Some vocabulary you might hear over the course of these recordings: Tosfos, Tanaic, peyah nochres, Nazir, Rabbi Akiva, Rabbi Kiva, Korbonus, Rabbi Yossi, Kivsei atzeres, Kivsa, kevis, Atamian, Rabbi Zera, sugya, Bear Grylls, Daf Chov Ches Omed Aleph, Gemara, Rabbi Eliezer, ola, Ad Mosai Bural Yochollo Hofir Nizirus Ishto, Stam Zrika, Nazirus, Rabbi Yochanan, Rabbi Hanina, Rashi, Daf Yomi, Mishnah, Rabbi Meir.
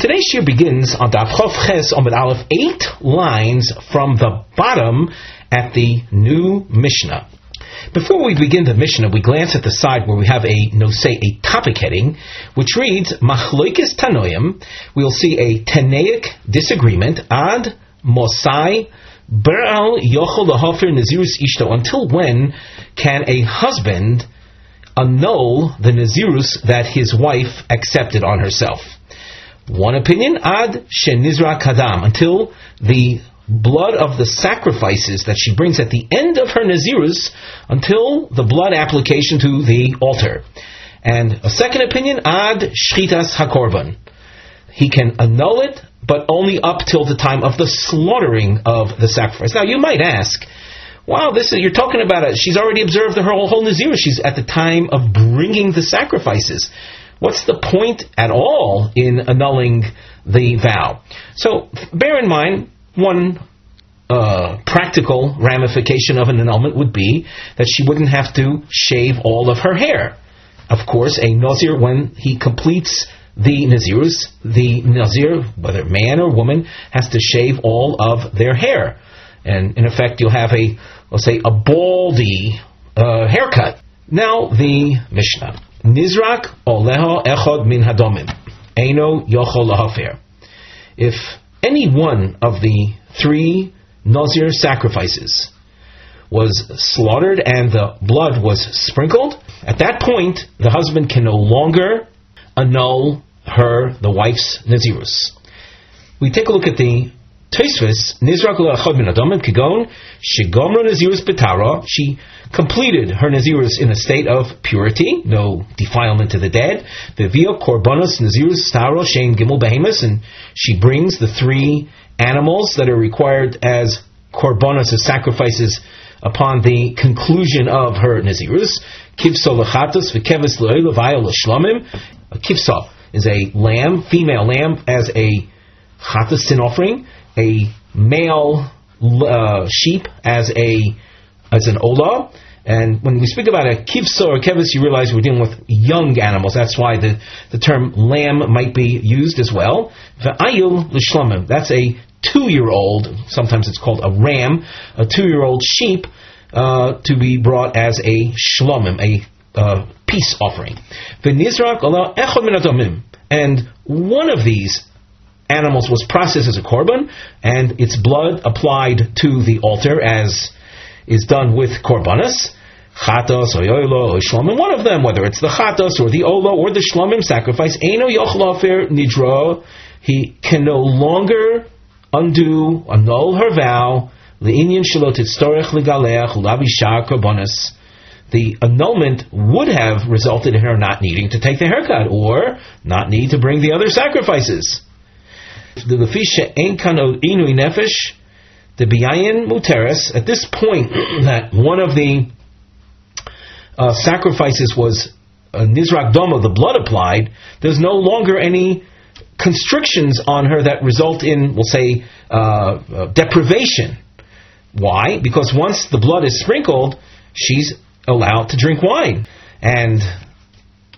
Today's shir begins on Daf Chov Ches Omed Aleph, 8 lines from the bottom at the new Mishnah. Before we begin the Mishnah, we glance at the side where we have a topic heading, which reads, Machloikis Tanoim. We'll see a Tanaic disagreement, Ad Mosai Bural Yochollo Hofir Nizirus Ishto. Until when can a husband annul the Nazirus that his wife accepted on herself? One opinion, Ad Shenizra Kadam, until the blood of the sacrifices that she brings at the end of her Nazirus, until the blood application to the altar. And a second opinion, Ad Shchitas HaKorban. He can annul it, but only up till the time of the slaughtering of the sacrifice. Now you might ask, wow, you're talking about it. She's already observed her whole Nazirus. She's at the time of bringing the sacrifices. What's the point at all in annulling the vow? So bear in mind, one practical ramification of an annulment would be that she wouldn't have to shave all of her hair. Of course, a Nazir, when he completes the Nazirus, the Nazir, whether man or woman, has to shave all of their hair. And in effect, you'll have a baldy haircut. Now the Mishnah. Nizrak oleho echod min hadomim. Eino yochol lahofir. If any one of the 3 Nazir sacrifices was slaughtered and the blood was sprinkled, at that point, the husband can no longer annul the wife's Nazirus. We take a look at the Tosfos, Nizrak le'achad min hadomim kigon shegomra nazirus b'tara. She completed her Nazirus in a state of purity, no defilement to the dead. V'via Korbonus nazirus taro shein gimel behemus, and she brings the 3 animals that are required as Korbonus, as sacrifices, upon the conclusion of her Nazirus. Kivsa lechatus v'kevis le'ola v'ayol shlomim. A kivsa is a lamb, female lamb, as a chatus sin offering. A male sheep as an ola. And when we speak about a kivsa or kevis, you realize we're dealing with young animals. That's why the term lamb might be used as well. V'ayil l'shlamim. That's a 2-year-old, sometimes it's called a ram, a 2-year-old sheep, to be brought as a shlomim, a peace offering. V'nizrak ala echod min adamim. And one of these animals was processed as a korban, and its blood applied to the altar, as is done with korbanos, chatos or ola or shlomim. One of them, whether it's the chatos or the ola or the shlomim sacrifice, eino yochol ha'ofer nidra. He can no longer annul her vow. Le'inyan shelo titzorech legaleach u'labishar korbanos. The annulment would have resulted in her not needing to take the haircut or not need to bring the other sacrifices. At this point that one of the sacrifices was nizrak doma, the blood applied, there's no longer any constrictions on her that result in, we'll say, deprivation. Why? Because once the blood is sprinkled, she's allowed to drink wine. And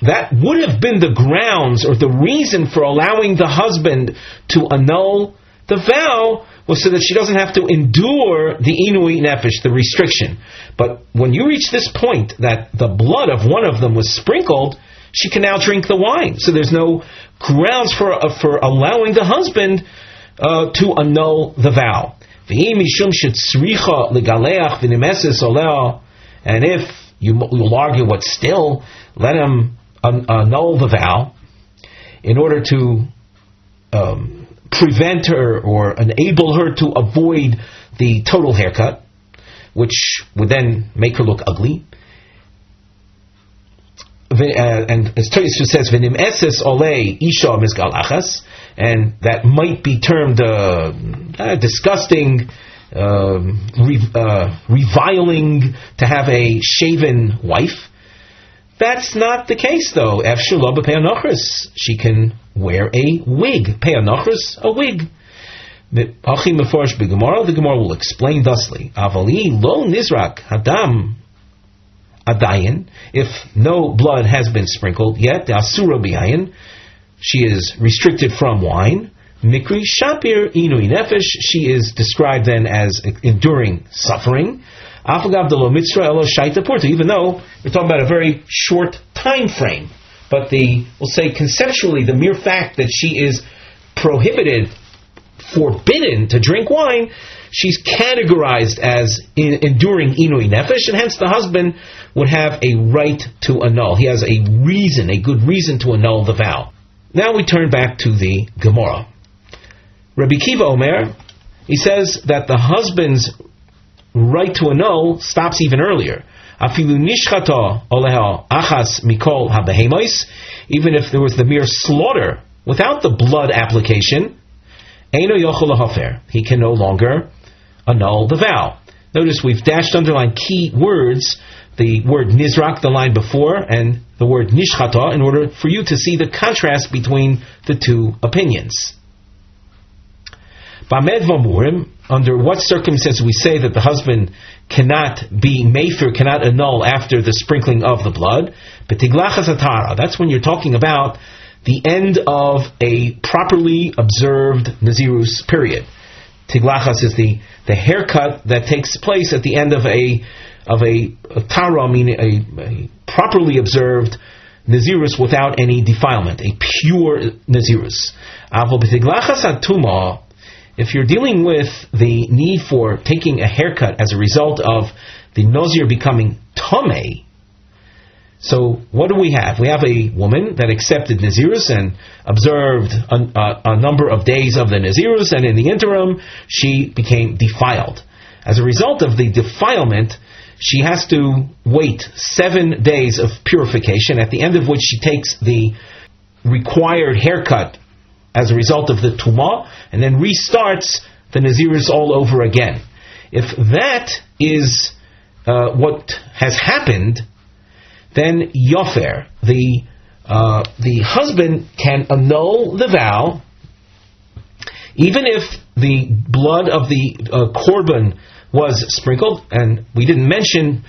that would have been the grounds or the reason for allowing the husband to annul the vow, was so that she doesn't have to endure the inui nefesh, the restriction. But when you reach this point that the blood of one of them was sprinkled, she can now drink the wine. So there's no grounds for allowing the husband to annul the vow. And if you'll argue, what still, let him annul the vow in order to prevent her or enable her to avoid the total haircut, which would then make her look ugly. And as Tosfos says, "V'nim eses ole isha mizgalachas," and that might be termed disgusting, reviling, to have a shaven wife. That's not the case, though. Efshar lo b'peyah nochres. She can wear a wig. Peyah nochres, a wig. The Gemara will explain thusly. Avali lo nizrak hadam adayin. If no blood has been sprinkled yet, the asura b'ayin, she is restricted from wine. Mikri shapir inui nefesh, she is described then as enduring suffering. Afagav de lo mitzra elo shaita porta, even though we're talking about a very short time frame. But we'll say conceptually, the mere fact that she is prohibited, forbidden to drink wine, she's categorized as enduring inui nefesh, and hence the husband would have a right to annul. He has a good reason to annul the vow. Now we turn back to the Gemara. Rabbi Kiva Omer, he says that the husband's right to annul stops even earlier. Even if there was the mere slaughter without the blood application, he can no longer annul the vow. Notice we've dashed underlined key words, the word nizrak, the line before, and the word nishchata, in order for you to see the contrast between the two opinions. Under what circumstances we say that the husband cannot be mefer, cannot annul after the sprinkling of the blood? That's when you're talking about the end of a properly observed Nazirus period. Tiglachas is the haircut that takes place at the end of a tara, meaning a properly observed Nazirus without any defilement, a pure Nazirus. Avol b'tiglachas atuma, if you're dealing with the need for taking a haircut as a result of the Nazir becoming Tomei, so what do we have? We have a woman that accepted Nazirus and observed a number of days of the Nazirus, and in the interim, she became defiled. As a result of the defilement, she has to wait 7 days of purification, at the end of which she takes the required haircut as a result of the Tumah, and then restarts the Nazirus all over again. If that is what has happened, then Yofer, the husband, can annul the vow, even if the blood of the Korban was sprinkled. And we didn't mention,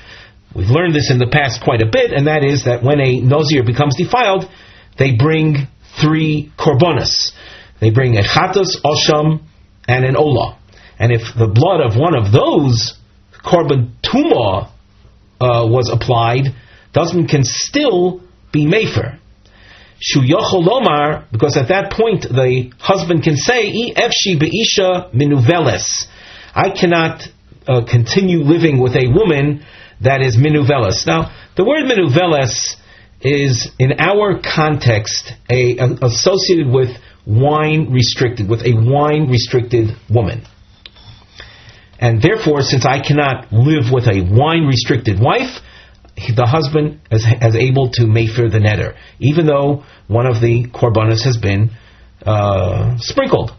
we've learned this in the past quite a bit, and that is that when a Nazir becomes defiled, they bring 3 Korbonus. They bring a chatus, osham, and an ola. And if the blood of one of those Korban Tumah was applied, the husband can still be mefer. Shu yochol lomar, because at that point the husband can say, I efshi be'isha minuveles, I cannot continue living with a woman that is minuveles. Now, the word minuveles is, in our context, associated with wine-restricted woman. And therefore, since I cannot live with a wine-restricted wife, the husband is able to mefer the neder, even though one of the korbanos has been sprinkled.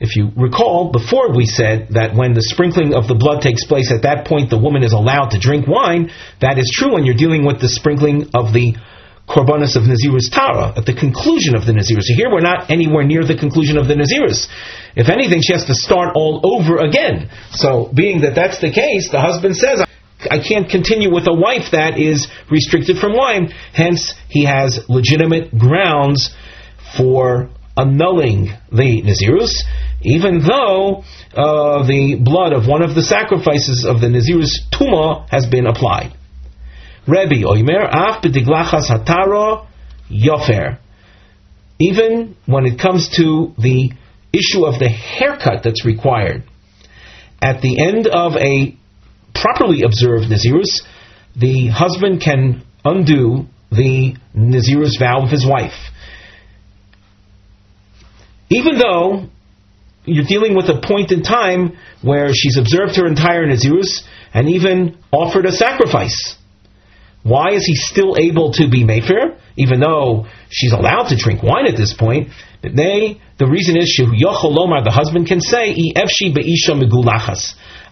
If you recall, before we said that when the sprinkling of the blood takes place, at that point the woman is allowed to drink wine. That is true when you're dealing with the sprinkling of the korbanos of Nazirus Tara, at the conclusion of the Nazirus. So here we're not anywhere near the conclusion of the Nazirus. If anything, she has to start all over again. So being that that's the case, the husband says, I can't continue with a wife that is restricted from wine. Hence, he has legitimate grounds for annulling the Nazirus, even though the blood of one of the sacrifices of the Nazirus Tumah has been applied. Rabbi Omer, af b'tiglachas hatara yofer. Even when it comes to the issue of the haircut that's required at the end of a properly observed Nazirus, the husband can undo the Nazirus vow of his wife. Even though you're dealing with a point in time where she's observed her entire Nazirus and even offered a sacrifice, why is he still able to be mefer, even though she's allowed to drink wine at this point? The reason is, the husband can say,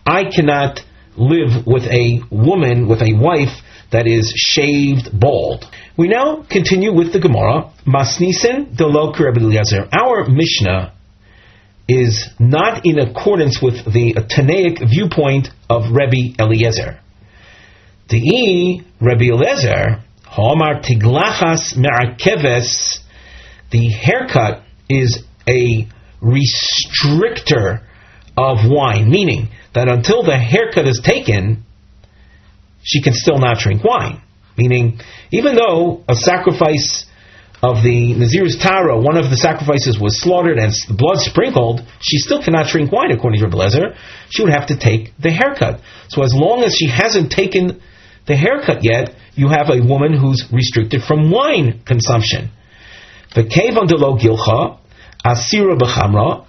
I cannot live with a woman, with a wife, that is shaved bald. We now continue with the Gemara. Masnisen delok Rabbi Eliezer. Our Mishnah is not in accordance with the Tanaic viewpoint of Rabbi Eliezer. Rabbi Eliezer Ha'amar tiglachas me'akeves. The haircut is a restrictor of wine, meaning that until the haircut is taken, she can still not drink wine. Meaning, even though a sacrifice of the Nazir's Tara, one of the sacrifices was slaughtered and the blood sprinkled, she still cannot drink wine, according to Rabbi Eliezer. She would have to take the haircut. So as long as she hasn't taken the haircut yet, you have a woman who's restricted from wine consumption. V'keivan delo gilcha, asira b'chamra,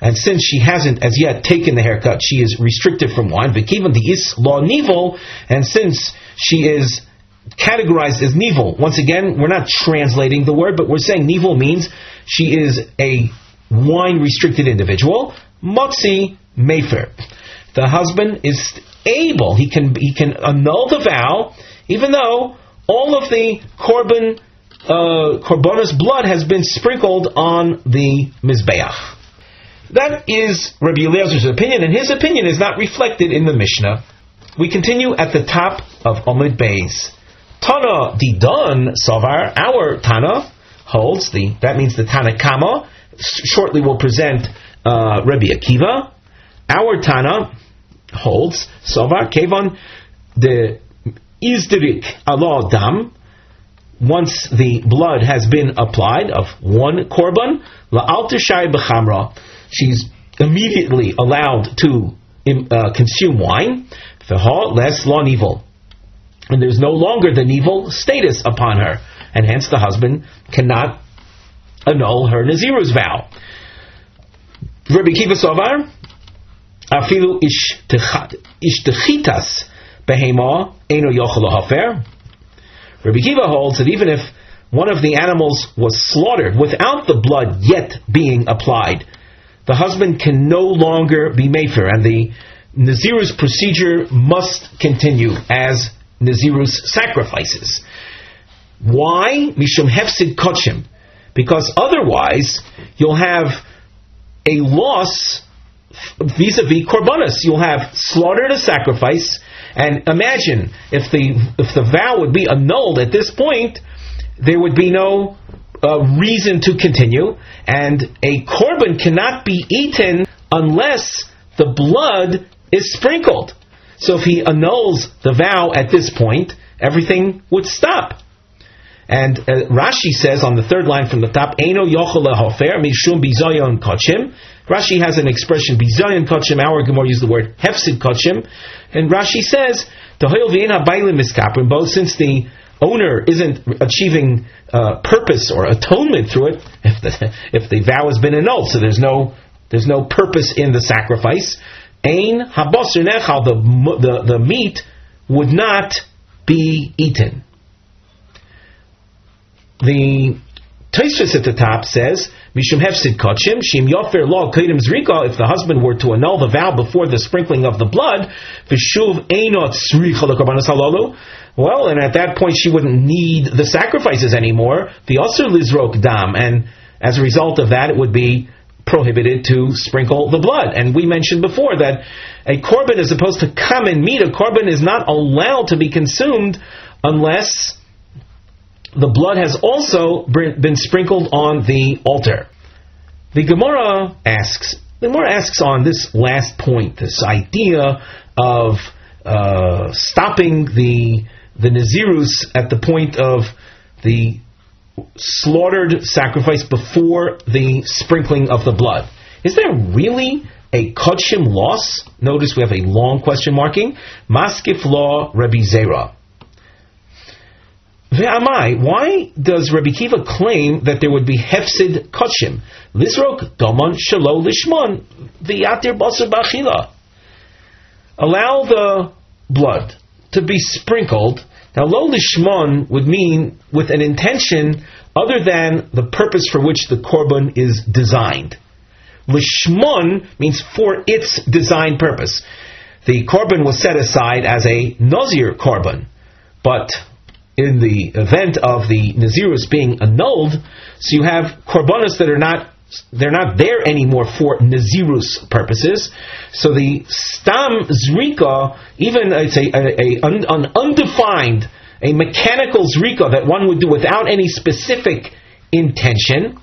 and since she hasn't as yet taken the haircut, she is restricted from wine. V'keivan de'is lo nivel, and since she is categorized as nivel. Once again, we're not translating the word, but we're saying nivel means she is a wine-restricted individual. Motzi mefer. The husband is able, he can annul the vow, even though all of the Korbonus blood has been sprinkled on the Mizbeach. That is Rabbi Eliezer's opinion, and his opinion is not reflected in the Mishnah. We continue at the top of Omid Beis. Tana Didon Savar, our Tana, holds, that means the Tana Kama. Shortly we'll present Rabbi Akiva. Our Tana holds, Savar, Kevon, the Izdirik Allah Dam, once the blood has been applied of one korban, La'al Tishai B'chamra, she's immediately allowed to consume wine, Feha Les La Nivel. And there's no longer the nivel status upon her, and hence the husband cannot annul her Naziru's vow. Rabbi Kiva Sovar, Afilu Ishtechitas Behema Eno Yochollo Hofir. Rabbi Kiva holds that even if one of the animals was slaughtered without the blood yet being applied, the husband can no longer be mefer, and the Naziru's procedure must continue as Nazirus sacrifices. Why? Mishum hefsid kochim. Because otherwise, you'll have a loss vis-a-vis korbanos. You'll have slaughtered a sacrifice, and imagine if the vow would be annulled at this point, there would be no reason to continue, and a korban cannot be eaten unless the blood is sprinkled. So if he annuls the vow at this point, everything would stop. And Rashi says on the third line from the top, Eino Yochol Ha'Hofer Mishum Bizayon Kochim. Rashi has an expression, Bizayon Kochim. Our Gemara used the word Hefsid Kochim. And Rashi says, Tohil V'Ein HaBailim Miskaprim. Both since the owner isn't achieving purpose or atonement through it, if the vow has been annulled, so there's no purpose in the sacrifice. Ein habosur nechal, the meat would not be eaten. The Tosfos at the top says, Mishum hefsid kochim, shim yofer lo kedem zrika, if the husband were to annul the vow before the sprinkling of the blood, v'shuv einot zrika l'korbanos halalu, well, and at that point she wouldn't need the sacrifices anymore, v'asur lizrok dam, and as a result of that it would be prohibited to sprinkle the blood. And we mentioned before that a korban is opposed to common meat. A korban is not allowed to be consumed unless the blood has also been sprinkled on the altar. The Gemara asks on this last point, this idea of stopping the Nazirus at the point of the slaughtered sacrifice before the sprinkling of the blood. Is there really a kodshim loss? Notice we have a long question marking. Maskif law Rabbi Zera. Ve'amai, why does Rabbi Kiva claim that there would be hefsid kodshim? Lizrok doman shelo lishmon v'yatir basar b'achila. Allow the blood to be sprinkled. Now, lo lishmon would mean with an intention other than the purpose for which the korban is designed. Lishmon means for its design purpose. The korban was set aside as a nazir korban, but in the event of the nazirus being annulled, so you have korbanos that they're not there anymore for Nazirus purposes. So the Stam Zrika, even it's an undefined a mechanical zrika that one would do without any specific intention,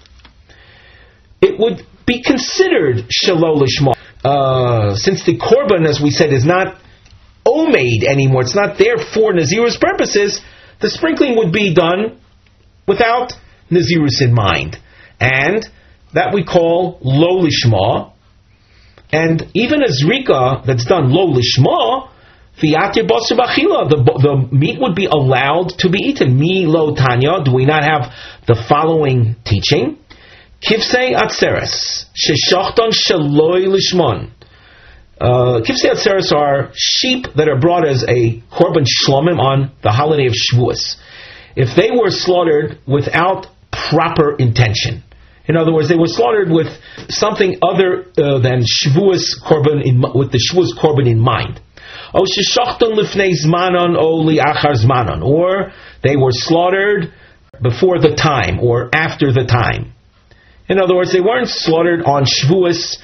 it would be considered shelo lishma. Since the korban, as we said, is not omeid anymore, it's not there for Nazir's purposes, the sprinkling would be done without Nazirus in mind. And that we call lo lishma. And even a zrika that's done lo lishma, the meat would be allowed to be eaten. Mi lo tanya, do we not have the following teaching? Kivsei atzeres, sheshachton shaloi lishmon. Kivsei atzeres are sheep that are brought as a korban shlomim on the holiday of Shavuos. If they were slaughtered without proper intention, in other words, they were slaughtered with something other than Shavuos korban, with the Shavuos korban in mind. Or they were slaughtered before the time or after the time. In other words, they weren't slaughtered on Shavuos,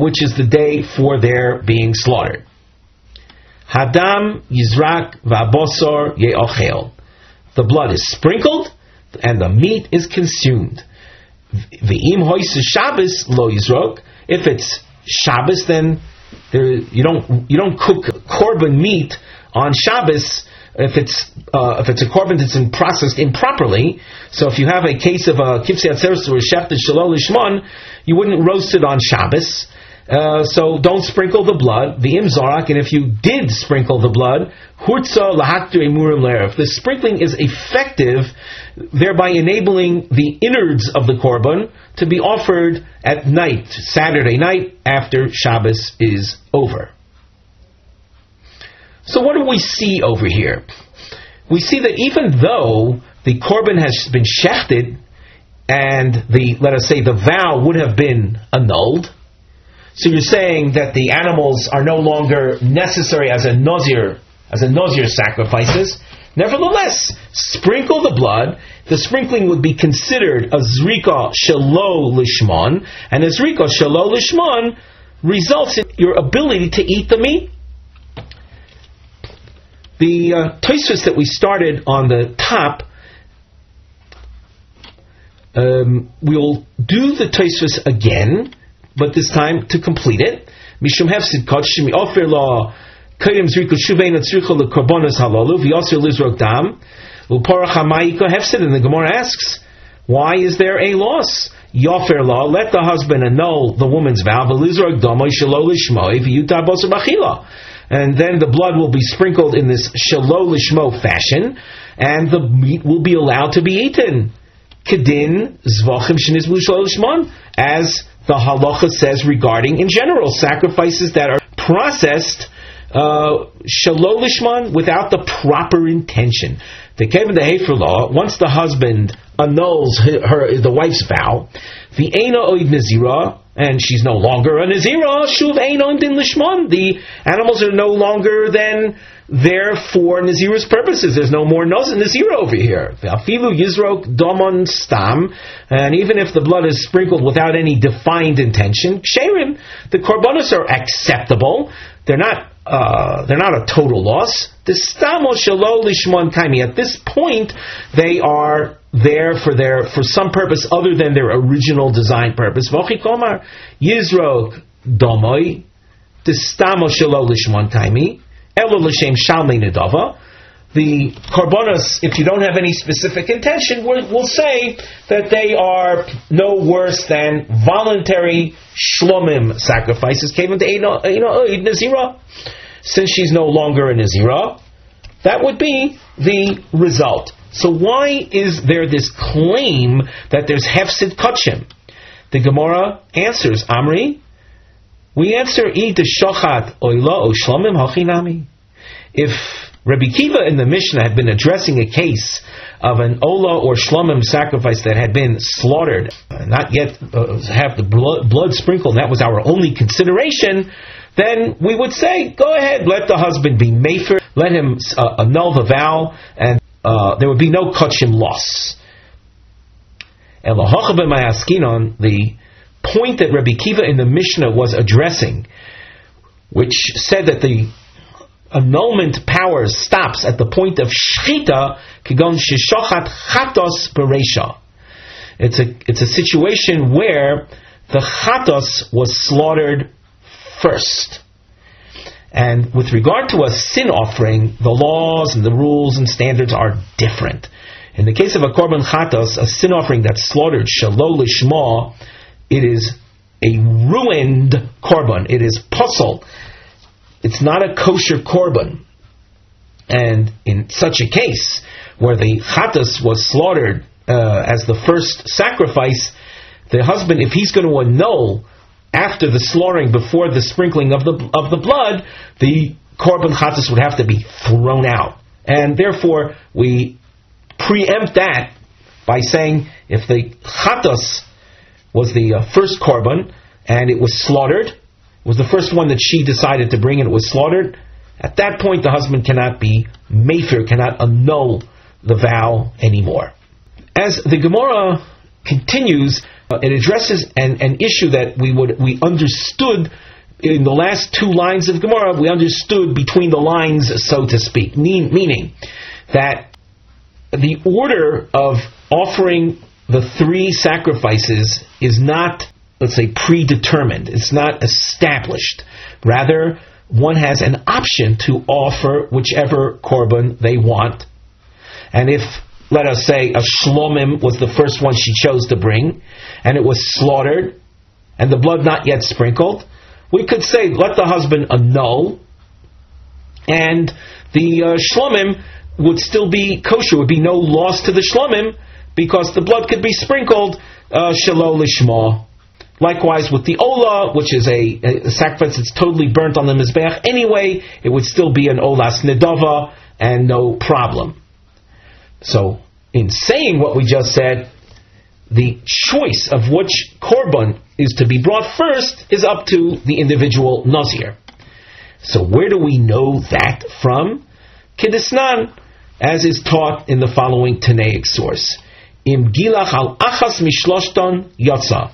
which is the day for their being slaughtered. Hadam yizrak v'abosor ye'ochel. The blood is sprinkled and the meat is consumed. V'im hoise Shabbos lo yizrok. If it's Shabbos, then you don't cook korban meat on Shabbos. If it's a korban that's processed improperly, so if you have a case of a kivsei atzeres or a shechted shelo lishmon, you wouldn't roast it on Shabbos. So don't sprinkle the blood, the imzarak, and if you did sprinkle the blood, hurtza lahaktu emurim le'erev. The sprinkling is effective, thereby enabling the innards of the korban to be offered at night, Saturday night, after Shabbos is over. So what do we see over here? We see that even though the korban has been shechted, and the vow would have been annulled, so you're saying that the animals are no longer necessary as a nazir sacrifices. Nevertheless, sprinkle the blood. The sprinkling would be considered a zrika shelo lishmon, and a zrika shelo lishmon results in your ability to eat the meat. The Tosfos that we started on the top, we'll do the Tosfos again, but this time to complete it. Mishum hefsid kodshimi ofer la koyim zriku shuvei natzricha lekorbonos halalu v'yosir lizrok dam uparach hamayiko hefsid. And the Gemara asks, why is there a loss? Yofer la, let the husband annul the woman's vow v'lizrok damoy shelo lishmoi v'yuta bosar b'chila. And then the blood will be sprinkled in this shelo lishmo fashion, and the meat will be allowed to be eaten. Kedin zvachim shenizbu shelo lishmon, as the halacha says regarding, in general, sacrifices that are processed shelo lishmon, without the proper intention. The kevin the hefer law, once the husband annuls the wife's vow, the eina oid nazira, and she's no longer a nazira, shuv einon din lishmon. The animals are no longer then there for nazira's purposes. There's no more nazira over here. Afilu yizrok domon stam, and even if the blood is sprinkled without any defined intention, ksherim, the korbanos are acceptable. They're not a total loss. The stamo shelo lishmon kaimi. At this point, they are there for some purpose other than their original design purpose. Vochi komar yizrok domoi distamo shelo lishmon kaimi elo l'shem shalmei nedava. The korbanos, if you don't have any specific intention, we'll say that they are no worse than voluntary shlomim sacrifices. Kevin to eid nazira, since she's no longer a nazira, that would be the result. So why is there this claim that there's hefsid kachim? The Gemara answers, Amri, we answer, if Rabbi Kiva in the Mishnah had been addressing a case of an ola or shlomim sacrifice that had been slaughtered, not yet have the blood sprinkled, and that was our only consideration, then we would say, go ahead, let the husband be mefer, let him annul the vow, and there would be no kachim loss. The point that Rabbi Kiva in the Mishnah was addressing, which said that the annulment power stops at the point of shchita, kigon shishochat chatos bereisha. It's a situation where the chatos was slaughtered first. And with regard to a sin offering, the laws and the rules and standards are different. In the case of a korban chatos, a sin offering that's slaughtered shelo lishma, it is a ruined korban. It is posel. It's not a kosher korban. And in such a case, where the chatas was slaughtered as the first sacrifice, the husband, if he's going to annul after the slaughtering, before the sprinkling of the blood, the korban chatas would have to be thrown out. And therefore, we preempt that by saying, if the chatas was the first korban, and it was slaughtered, it was the first one that she decided to bring and it was slaughtered, at that point the husband cannot be mefer, cannot annul the vow anymore. As the Gemara continues, it addresses an issue that we understood in the last two lines of Gemara. We understood between the lines, so to speak, meaning that the order of offering the three sacrifices is not, let's say, predetermined. It's not established. Rather, one has an option to offer whichever korban they want. And if, let us say, a shlomim was the first one she chose to bring, and it was slaughtered, and the blood not yet sprinkled, we could say, let the husband annul, and the shlomim would still be kosher, would be no loss to the shlomim, because the blood could be sprinkled shelo lishma. Likewise with the ola, which is a sacrifice that's totally burnt on the mizbeach anyway, it would still be an olas nedava and no problem. So, in saying what we just said, the choice of which korban is to be brought first is up to the individual nazir. So, where do we know that from? Kedisnan, as is taught in the following Tanaic source. Im gilach al achas mishloshton yotza.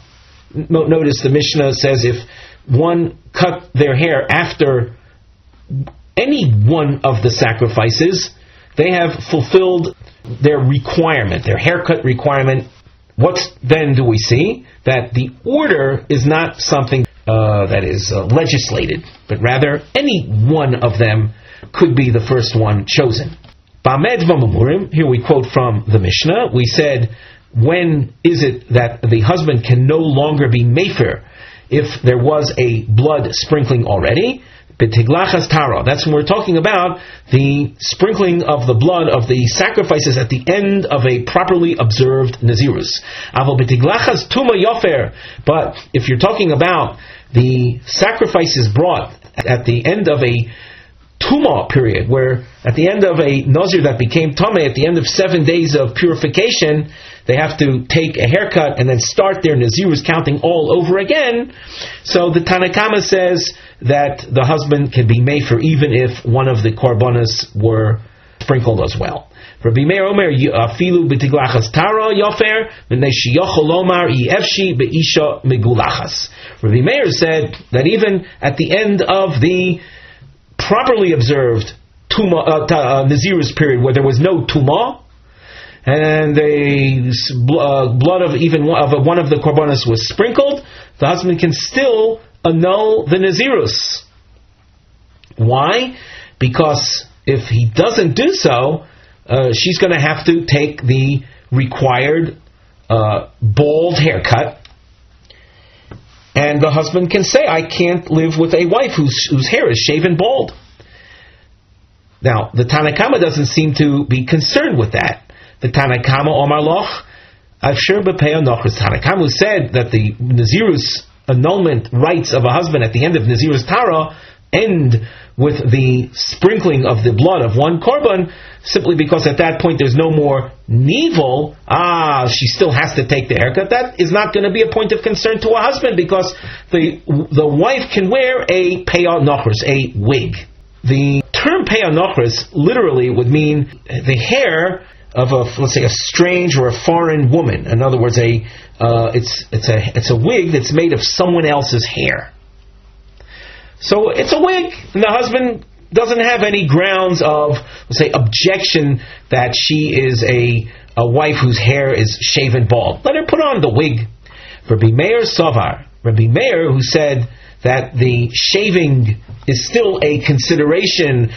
Notice the Mishnah says if one cut their hair after any one of the sacrifices, they have fulfilled their requirement, their haircut requirement. What then do we see? That the order is not something that is legislated, but rather any one of them could be the first one chosen. Here we quote from the Mishnah. We said, when is it that the husband can no longer be mefer if there was a blood sprinkling already? B'tiglachas tara. That's when we're talking about the sprinkling of the blood of the sacrifices at the end of a properly observed nazirus. Aval b'tiglachas tuma yofer. But if you're talking about the sacrifices brought at the end of a tuma period, where at the end of a nazir that became tameh, at the end of 7 days of purification, they have to take a haircut and then start their nazirus counting all over again. So the Tanakama says that the husband can be mefer even if one of the korbanos were sprinkled as well. Rabbi Meir Omer afilu b'tiglachas tara yofer v'nei sheyachol omar yefshi be'isha megulachas. Rabbi Meir said that even at the end of the properly observed nazirus period, where there was no tumah, and the blood of even one of the korbanos was sprinkled, the husband can still annul the nazirus. Why? Because if he doesn't do so, she's going to have to take the required bald haircut, and the husband can say, I can't live with a wife whose hair is shaven bald. Now, the Tanakama doesn't seem to be concerned with that. The Tanakama Omar Loch, Avshir Bepeyah Nochres. Tanakama said that the Nazirus annulment rights of a husband at the end of Nazirus Tara end with the sprinkling of the blood of one korban, simply because at that point there's no more nivel. She still has to take the haircut. That is not going to be a point of concern to a husband, because the wife can wear a peyah nochres, a wig. The term peyah nochres literally would mean the hair of a, let's say, a strange or a foreign woman. In other words, it's a wig that's made of someone else's hair. So it's a wig, and the husband doesn't have any grounds of, let's say, objection that she is a wife whose hair is shaven bald. Let her put on the wig. Rabbi Meir Sovar, Rabbi Meir, who said that the shaving is still a consideration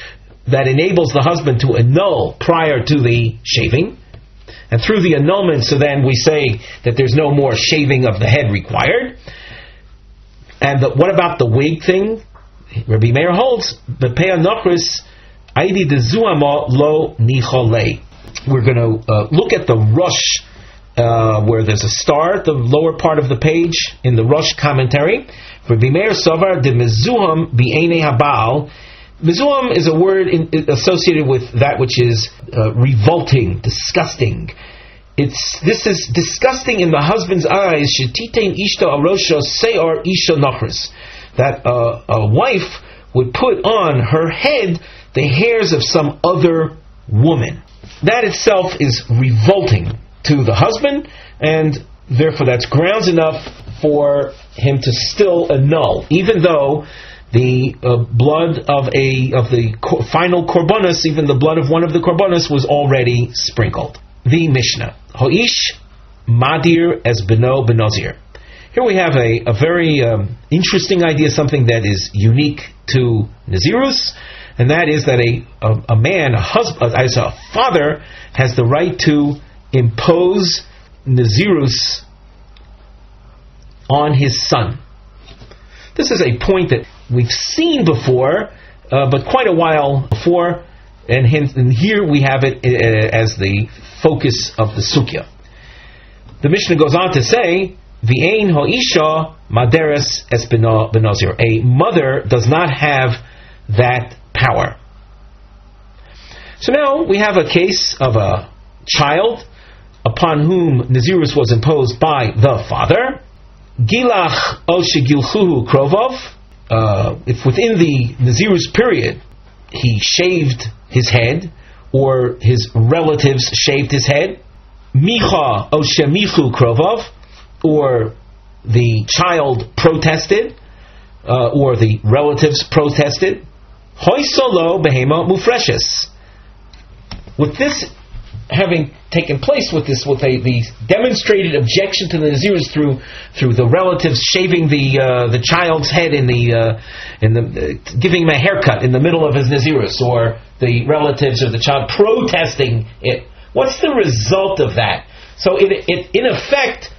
that enables the husband to annul prior to the shaving, and through the annulment, so then we say that there's no more shaving of the head required. And what about the wig thing? Rabbi Meir holds, peyah nochres aidi dezuama lo nichole. We're going to look at the Rosh, where there's a star at the lower part of the page in the Rosh commentary. Rabbi Meir Sovar de mezuham b'einei habal. Mezuham is a word associated with that which is revolting, disgusting. This is disgusting in the husband's eyes. Shetitein ishto arosha se'ar isha nochres. That a wife would put on her head the hairs of some other woman. That itself is revolting to the husband, and therefore that's grounds enough for him to still annul, even though the blood of the final Korbonus, even the blood of one of the Korbonus, was already sprinkled. The Mishnah. Hoish Madir es Beno Benazir. Here we have a very interesting idea, something that is unique to Nazirus, and that is that a man, a husband, as a father, has the right to impose Nazirus on his son. This is a point that we've seen before, but quite a while before, and here we have it as the focus of the sugya. The Mishnah goes on to say, "V'ein ho'isha maderes es benazir." A mother does not have that power. So now we have a case of a child upon whom Nazirus was imposed by the father. Gilach o shegilchuhu krovov. If within the Nazirus period he shaved his head, or his relatives shaved his head, Micha o shemichu krovov, or the child protested, or the relatives protested, hoisolo behema mufreshes. With this having taken place, with the demonstrated objection to the Nazirus through the relatives shaving the child's head in the giving him a haircut in the middle of his Nazirus, or the relatives of the child protesting it, what's the result of that? So it in effect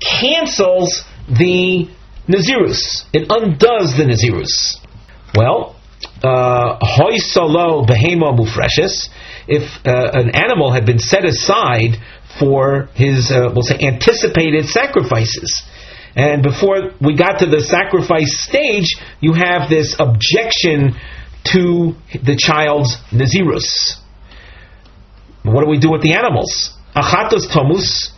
cancels the Nazirus. It undoes the Nazirus. Well, hoisalo behema mufreshes. If an animal had been set aside for his, we'll say, anticipated sacrifices, and before we got to the sacrifice stage, you have this objection to the child's Nazirus. What do we do with the animals? Achatus tomus,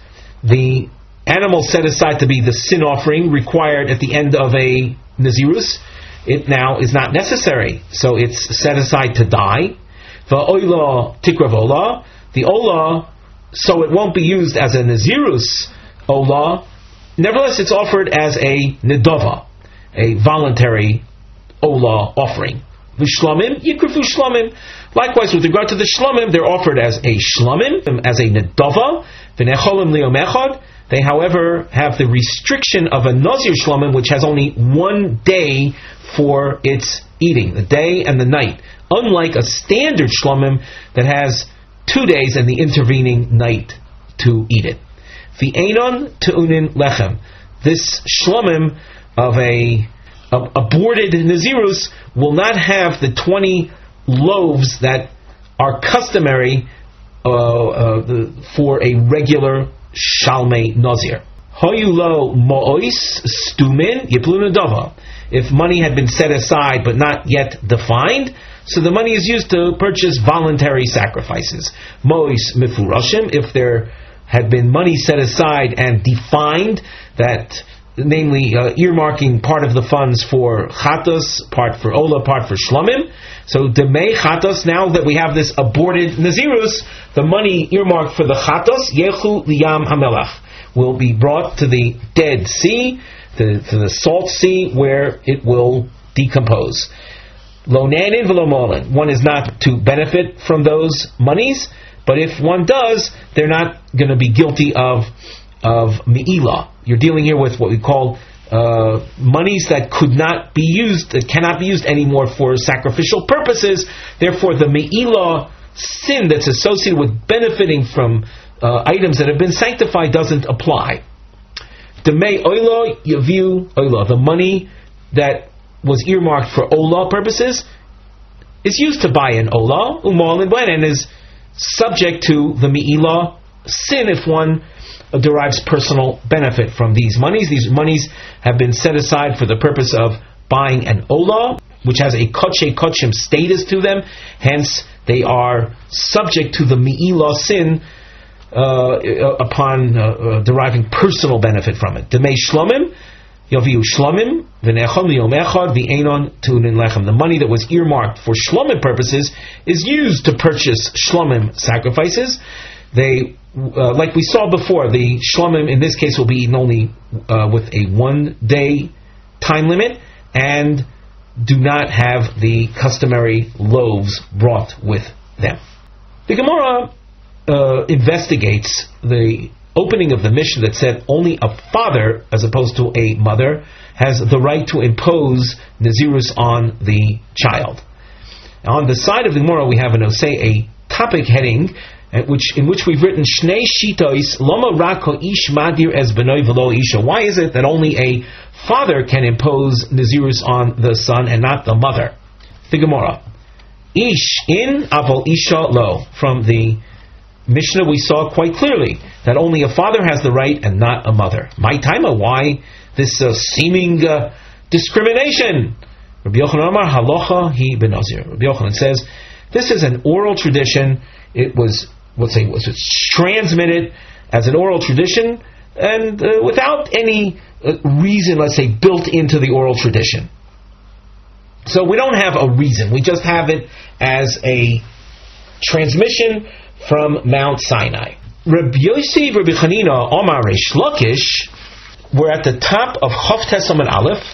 the animal set aside to be the sin offering required at the end of a Nazirus, it now is not necessary. So it's set aside to die. The ola tikrav ola, the ola, so it won't be used as a Nazirus ola. Nevertheless, it's offered as a nedava, a voluntary ola offering. The shlomim, yikravu shlomim. Likewise, with regard to the shlomim, they're offered as a shlomim, as a nedava. V'necholim liyom echad. They, however, have the restriction of a nazir shlomim, which has only one day for its eating, the day and the night, unlike a standard shlomim that has 2 days and the intervening night to eat it. V'einon te'unin lechem. This shlomim of an aborted nazirus will not have the 20 loaves that are customary for a regular shalmei nazir. Hoyulo mo'ois stumin yipluna dava. If money had been set aside but not yet defined, so the money is used to purchase voluntary sacrifices. Mois mifurashim, if there had been money set aside and defined, that namely earmarking part of the funds for chatus, part for ola, part for shlomim. So demei chatus, now that we have this aborted nazirus, the money earmarked for the chatus, yechu liyam hamelach, will be brought to the Dead Sea, to the Salt Sea, where it will decompose. Lo nanin v'lo molin. One is not to benefit from those monies, but if one does, they're not going to be guilty of me'ilah. You're dealing here with what we call monies that could not be used, that cannot be used anymore for sacrificial purposes. Therefore, the me'ilah sin that's associated with benefiting from items that have been sanctified doesn't apply. Demei oila yavu oila. The money that was earmarked for ola purposes is used to buy an ola, umal and blen, and is subject to the me'ilah sin if one derives personal benefit from these monies. These monies have been set aside for the purpose of buying an ola, which has a kodshe kodshim status to them. Hence, they are subject to the me'ilah sin upon deriving personal benefit from it. Demei shlomim yaviu shlomim v'nechom liyom echad v'enon tunin lechem. The money that was earmarked for shlomim purposes is used to purchase shlomim sacrifices. They, like we saw before, the shlomim in this case will be eaten only with a 1 day time limit, and do not have the customary loaves brought with them. The Gemara investigates the opening of the Mishnah that said only a father, as opposed to a mother, has the right to impose Nazirus on the child. Now, on the side of the Gemara we have an Osei, a topic heading, in which we've written Shnei Shitois Loma Rako Ish Madir Es Benoi Velo Isha. Why is it that only a father can impose Nazirus on the son and not the mother? The Gemara. Ish in Aval Isha Lo. From the Mishnah we saw quite clearly that only a father has the right and not a mother. My taima, why this seeming discrimination? Rabbi Yochanan Amar Halacha Hi Benazir. Rabbi Yochanan says this is an oral tradition. It was, it's transmitted as an oral tradition and without any reason, let's say, built into the oral tradition. So we don't have a reason. We just have it as a transmission from Mount Sinai. Rabbi Yossi, Rabbi Hanina, Omar Reish Lakish were at the top of Chov Ches Omed Aleph,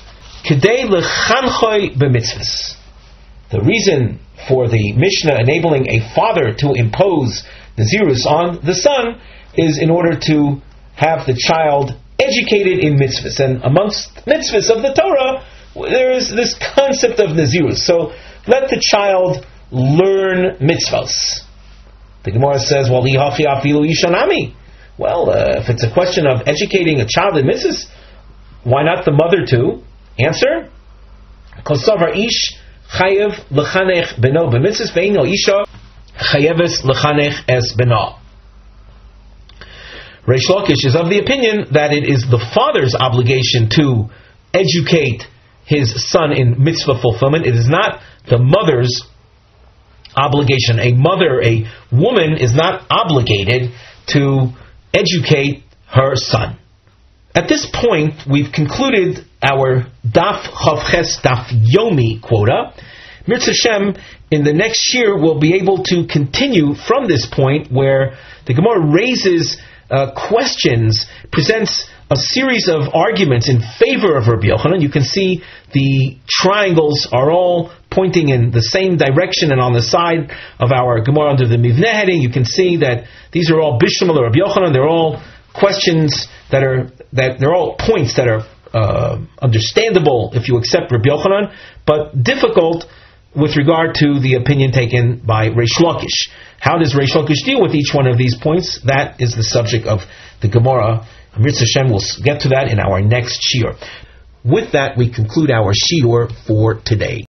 Kedei Lechanchoi B'mitzvahs. The reason for the Mishnah enabling a father to impose Nazirus on the son is in order to have the child educated in mitzvahs. And amongst mitzvahs of the Torah, there is this concept of Nazirus. So let the child learn mitzvahs. The Gemara says, well, if it's a question of educating a child in mitzvahs, why not the mother too? Answer? Kosavar ish chayev lechanech beno b'mitzvahs ve'ino isha chayeves lechanech es beno. Reish Lakish is of the opinion that it is the father's obligation to educate his son in mitzvah fulfillment. It is not the mother's obligation. A mother, a woman, is not obligated to educate her son. At this point, we've concluded our Daf Chov Ches Daf Yomi quota. Mirza Shem, in the next year, we'll be able to continue from this point where the Gemara raises questions, presents a series of arguments in favor of Rabbi Yochanan. You can see the triangles are all pointing in the same direction, and on the side of our Gemara under the Mivneh heading, you can see that these are all Bishlamel or Rabbi Yochanan. They're all questions they're all points that are understandable if you accept Rabbi Yochanan, but difficult with regard to the opinion taken by Reish Lakish. How does Reish Lakish deal with each one of these points? That is the subject of the Gemara. Mirza Hashem, will get to that in our next shiur. With that, we conclude our shiur for today.